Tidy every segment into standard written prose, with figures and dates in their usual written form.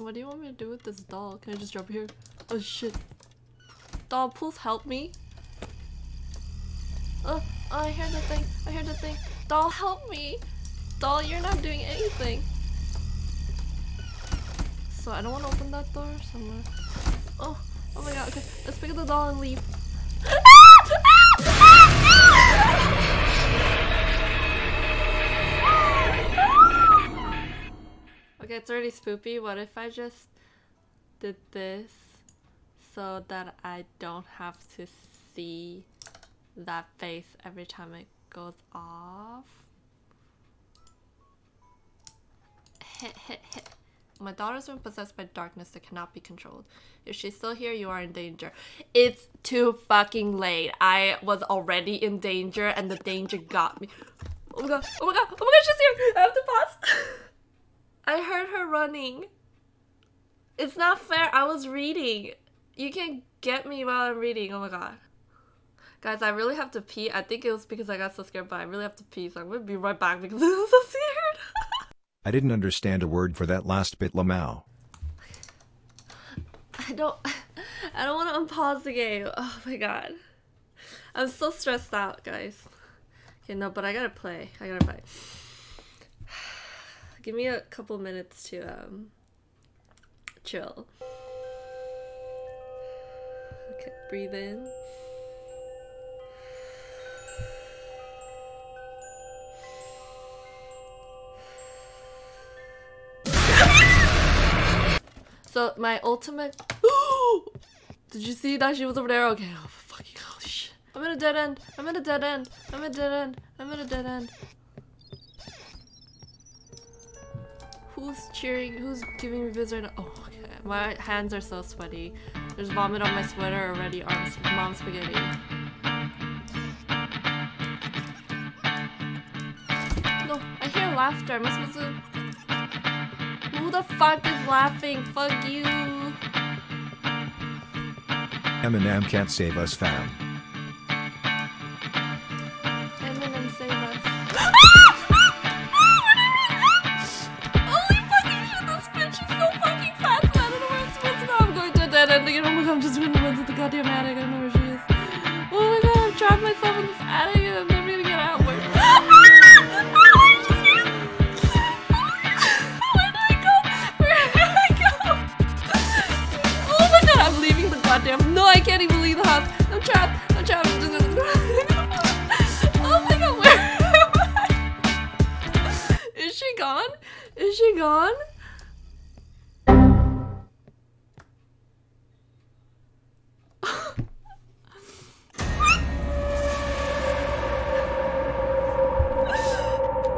What do you want me to do with this doll? Can I just drop it here? Oh shit. Doll, please help me. Oh, I heard the thing. I heard the thing. Doll, help me. Doll, you're not doing anything. So I don't want to open that door somewhere. Oh, oh my god. Okay, let's pick up the doll and leave. Okay, it's already spoopy. What if I just did this so that I don't have to see that face every time it goes off? Heh heh heh. My daughter's been possessed by darkness that cannot be controlled. If she's still here, you are in danger. It's too fucking late. I was already in danger and the danger got me. Oh my god, oh my god, oh my god, she's here! I have to pause. I heard her running. It's not fair, I was reading. You can't get me while I'm reading, oh my god. Guys, I really have to pee. I think it was because I got so scared, but I really have to pee, so I'm gonna be right back because I was so scared. I didn't understand a word for that last bit, Lamau. I don't want to unpause the game. Oh my god. I'm so stressed out, guys. Okay, no, but I gotta play. I gotta play. Give me a couple minutes to, chill. Okay, breathe in. So my ultimate. Did you see that she was over there? Okay, oh fucking holy shit! I'm in a dead end. I'm in a dead end. I'm in a dead end. I'm in a dead end. Who's cheering? Who's giving me visor? Oh, okay. My hands are so sweaty. There's vomit on my sweater already. Arms, mom spaghetti. No, I hear laughter. Am I supposed to? Who the fuck is laughing? Fuck you. Eminem can't save us, fam. Eminem save us. Holy fucking shit, this bitch is so fucking fast. I don't know where it's supposed to go. I'm going to a dead end again. Oh my god, I'm just gonna run to the goddamn attic. I don't know where she is. Oh my god, I've trapped myself in this attic and I'm never gonna get out. Goddamn. No, I can't even leave the house. I'm trapped. I'm trapped. I'm just gonna... Oh my god, where am I? Is she gone? Is she gone?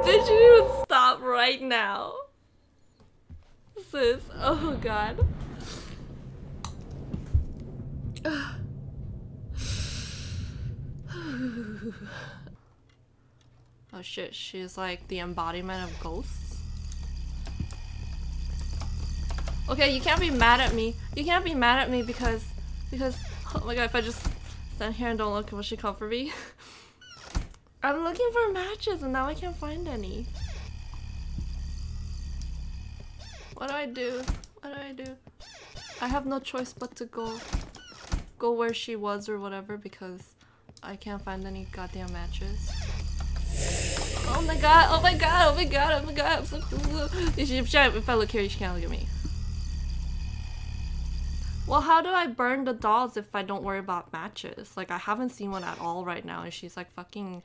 Bitch, you need to stop right now. Sis, oh god. Oh shit, she's like the embodiment of ghosts. Okay, you can't be mad at me. You can't be mad at me because oh my god, if I just stand here and don't look, will she come for me? I'm looking for matches and now I can't find any. What do I do? What do I do? I have no choice but to go where she was or whatever because I can't find any goddamn matches. Oh my god, oh my god, oh my god, oh my god, I'm so cool. If I look here, she can't look at me. Well, how do I burn the dolls if I don't worry about matches? Like, I haven't seen one at all right now and she's like fucking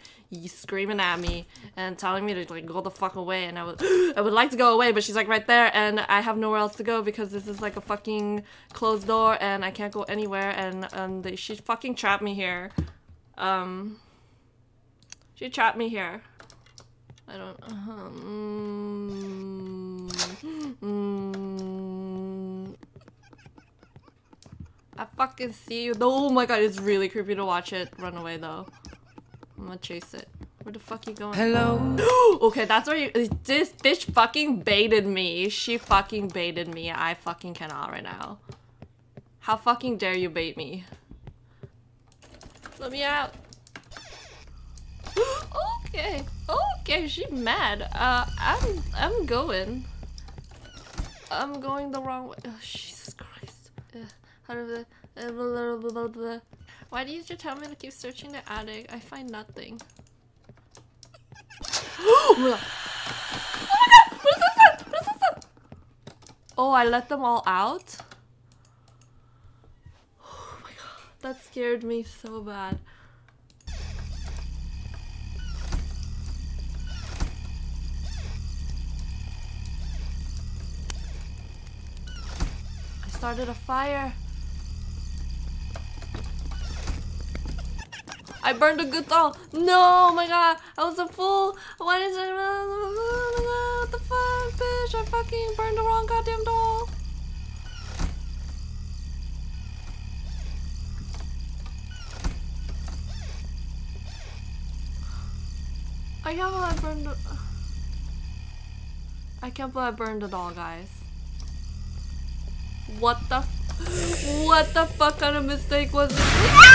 screaming at me and telling me to like go the fuck away and I would like to go away but she's like right there and I have nowhere else to go because this is like a fucking closed door and I can't go anywhere and she fucking trapped me here. She trapped me here. I don't... I fucking see you. Oh my god, it's really creepy to watch it. Run away though. I'm gonna chase it. Where the fuck you going? Hello. Okay, that's where you... This bitch fucking baited me. She fucking baited me. I fucking cannot right now. How fucking dare you bait me? Let me out. Okay, okay, she's mad. I'm going. I'm going the wrong way. Oh, Jesus Christ. Why did you just tell me to keep searching the attic? I find nothing. Oh my god! What is that? What is that? Oh, I let them all out? Oh my god. That scared me so bad. I started a fire. I burned a good doll. No, my god, I was a fool. Why did I? What the fuck, bitch? I fucking burned the wrong goddamn doll. I can't believe I burned. I can't believe I burned the doll, guys. What the? What the fuck kind of mistake was this?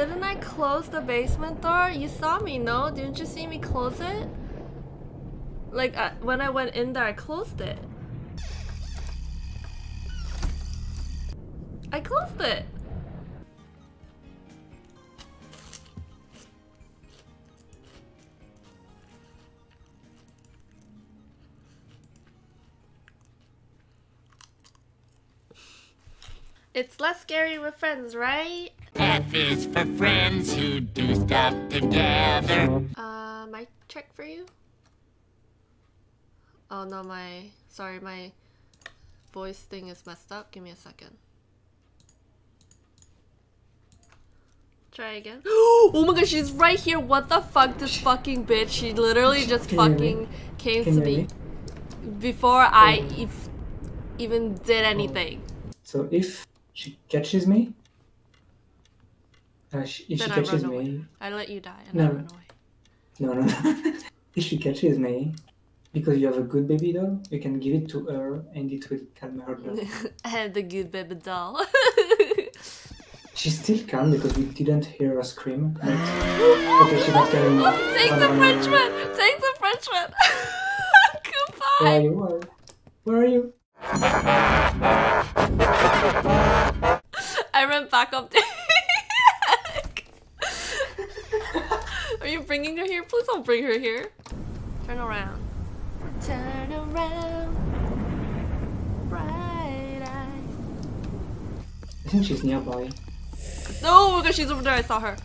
Didn't I close the basement door? You saw me, no? Didn't you see me close it? Like, when I went in there, I closed it. I closed it! It's less scary with friends, right? F is for friends who do stuff together. Mic check for you? Oh no, sorry, my voice thing is messed up. Give me a second. Try again. Oh my god, she's right here. What the fuck, this fucking bitch. She literally just fucking came to me before I even did anything. So if she catches me, if she catches me, I let you die and I run away. No. If she catches me, because you have a good baby doll, you can give it to her and it will calm her down. I have the good baby doll. She's still calm because we didn't hear her scream. But... okay, she's not calm. Oh, take the Frenchman! Take the Frenchman! Goodbye! Where are you? I ran back up there. Are you bringing her here? Please don't bring her here. Turn around. Turn around. Bright eyes. I think she's nearby. No, because she's over there. I saw her.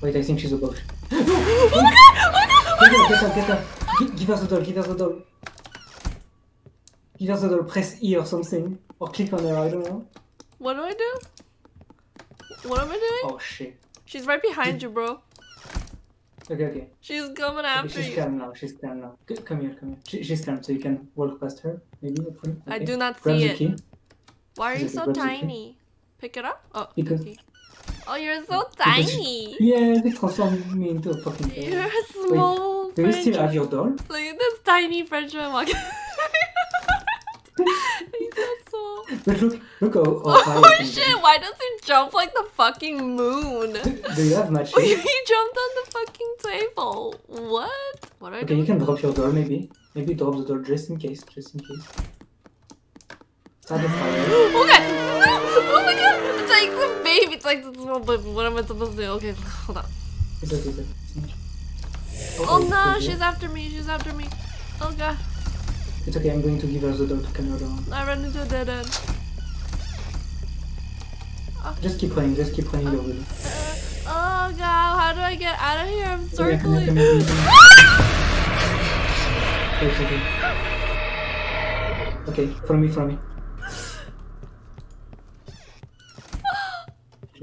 Wait, I think she's above. Oh my god! Oh my god! Get her. Give us the doll. Give us the doll. Press E or something. Or click on her. I don't know. What do I do? What am I doing? Oh shit. She's right behind you, bro. Okay. She's coming after you. She's calm now. Come here. She's calm, so you can walk past her, maybe. Okay. I do not see it. Why are you so tiny? Pick it up? Oh, because... okay. Oh, you're so tiny. Yeah, they transformed me into a fucking doll. You're a small Frenchman. Do you still have your doll? Look at this tiny Frenchman walking. He's so small. But look oh shit, why does he jump like the fucking moon? Do you have much? He jumped on the fucking table. What? What are you doing? You can drop your door maybe. Maybe drop the door just in case. Start a fire. Okay! No! Oh my god! It's like the baby, it's like this little baby. What am I supposed to do? Okay, hold on. It's okay. Oh no, she's after me. Oh god. It's okay, I'm going to give her the door to camera down. I ran into a dead end. Just keep playing your wheel. Oh god, how do I get out of here? I'm circling. Okay, follow me.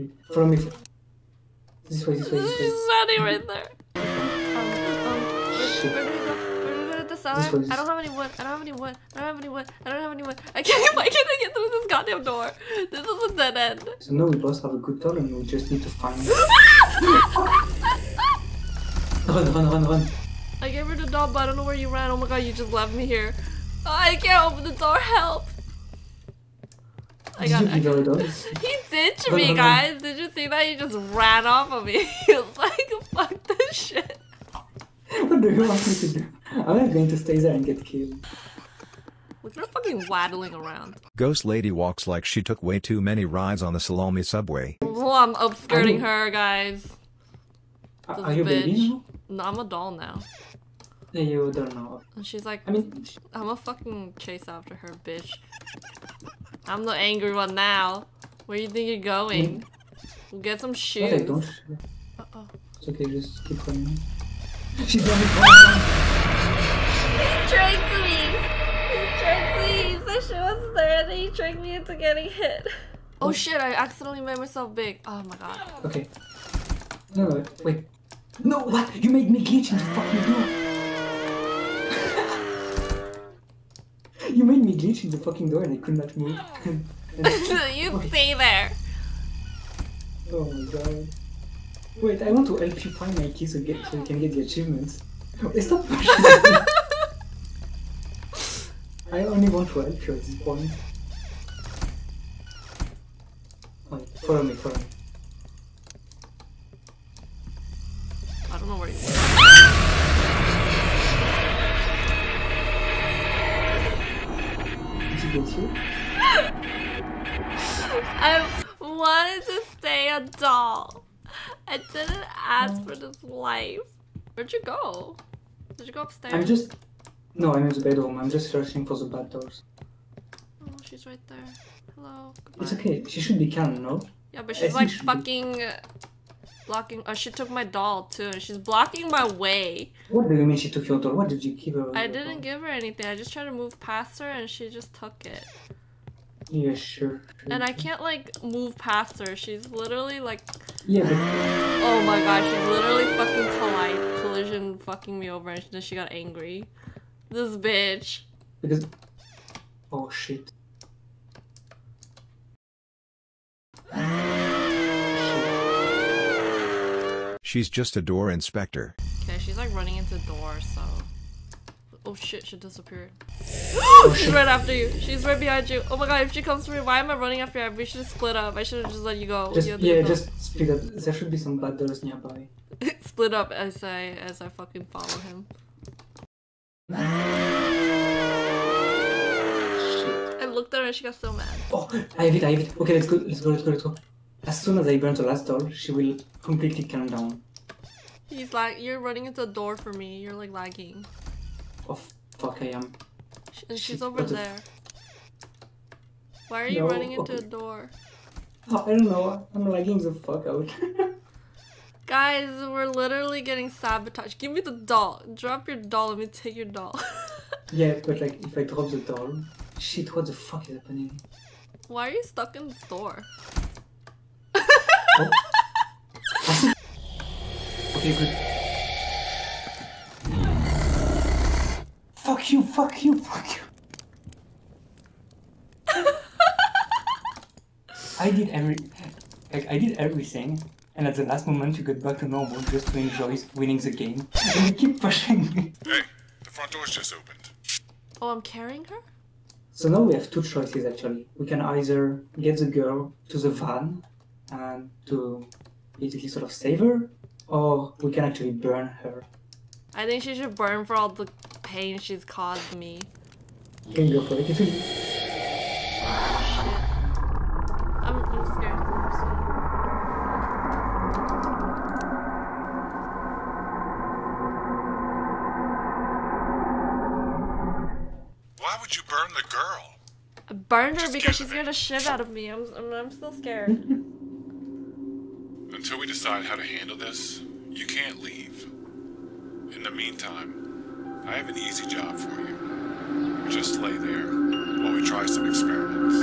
Okay, follow me. This way, this way, this way. There's money right there. Shit. Where did we go to the cellar? I don't have any wood. I don't have any wood. Why can't I get through this goddamn door? This is a dead end. So no, we both have a good tunnel and we just need to find it. Run. I gave her the doll, but I don't know where you ran. Oh my god, you just left me here. Oh, I can't open the door, help! He ditched me, guys! Did you see that? He just ran off of me. He was like, fuck this shit. What do you want me to do? I'm not going to stay there and get killed. Look, you're fucking waddling around. Ghost lady walks like she took way too many rides on the Salome subway. Oh, I'm upskirting her, guys. Are you baby? No, I'm a doll now. You don't know. And she's like, I'm gonna fucking chase after her, bitch. I'm the angry one now. Where do you think you're going? We'll get some shoes. No, they don't. Uh-oh. It's okay, just keep going. She's running. He tricked me. He said she wasn't there and then he tricked me into getting hit. Oh shit, I accidentally made myself big. Oh my god. Okay. No, wait. No, what? You made me glitch in the fucking door. You made me glitch in the fucking door and I could not move. You stay there. Oh my god. Wait, I want to help you find my key so you can get the achievements. Wait, stop pushing me. I only want to help you at this point. Wait, follow me. I don't know where you were. I wanted to stay a doll. I didn't ask for this life. Where'd you go? Did you go upstairs? I'm in the bedroom. I'm just searching for the bad doors. Oh, she's right there. Hello. Goodbye. It's okay. She should be calm, no? Yeah, but she's like fucking blocking. Oh, she took my doll too. She's blocking my way. What do you mean she took your doll? What did you give her? I didn't give her anything. I just tried to move past her and she just took it. Yeah, sure. And I can't like move past her. She's literally like. Yeah. But... Oh my god, she's literally fucking collision fucking me over, and then she got angry. This bitch. Because. Oh shit. She's just a door inspector. Okay, she's like running into doors, so. Oh shit, she disappeared. She's right after you. She's right behind you. Oh my god, if she comes to me, why am I running after her? We should split up. I should have just let you go. Just split up. There should be some bad doors nearby. Split up as I fucking follow him. Shit. I looked at her and she got so mad. Oh, I have it. Okay, let's go. As soon as I burn the last door, she will completely calm down. He's like, you're running into a door for me. You're like lagging. Oh fuck, I am. She's over there. Why are you running into a door? Oh, I don't know. I'm lagging the fuck out. Guys, we're literally getting sabotaged. Give me the doll. Drop your doll. Let me take your doll. Yeah, but like if I drop the doll, shit, what the fuck is happening? Why are you stuck in the door? Oh. Okay, good. Fuck you. I did everything, and at the last moment you got back to normal just to enjoy winning the game. And you keep pushing me. Hey, the front door's just opened. Oh, I'm carrying her? So now we have two choices actually. We can either get the girl to the van and to basically sort of save her, or we can actually burn her. I think she should burn for all the pain she's caused me. You can go for it. I'm scared. Why would you burn the girl? I burned her because she's scared the shit out of me. I'm still scared. Until we decide how to handle this, you can't leave. In the meantime, I have an easy job for you. Just lay there while we try some experiments.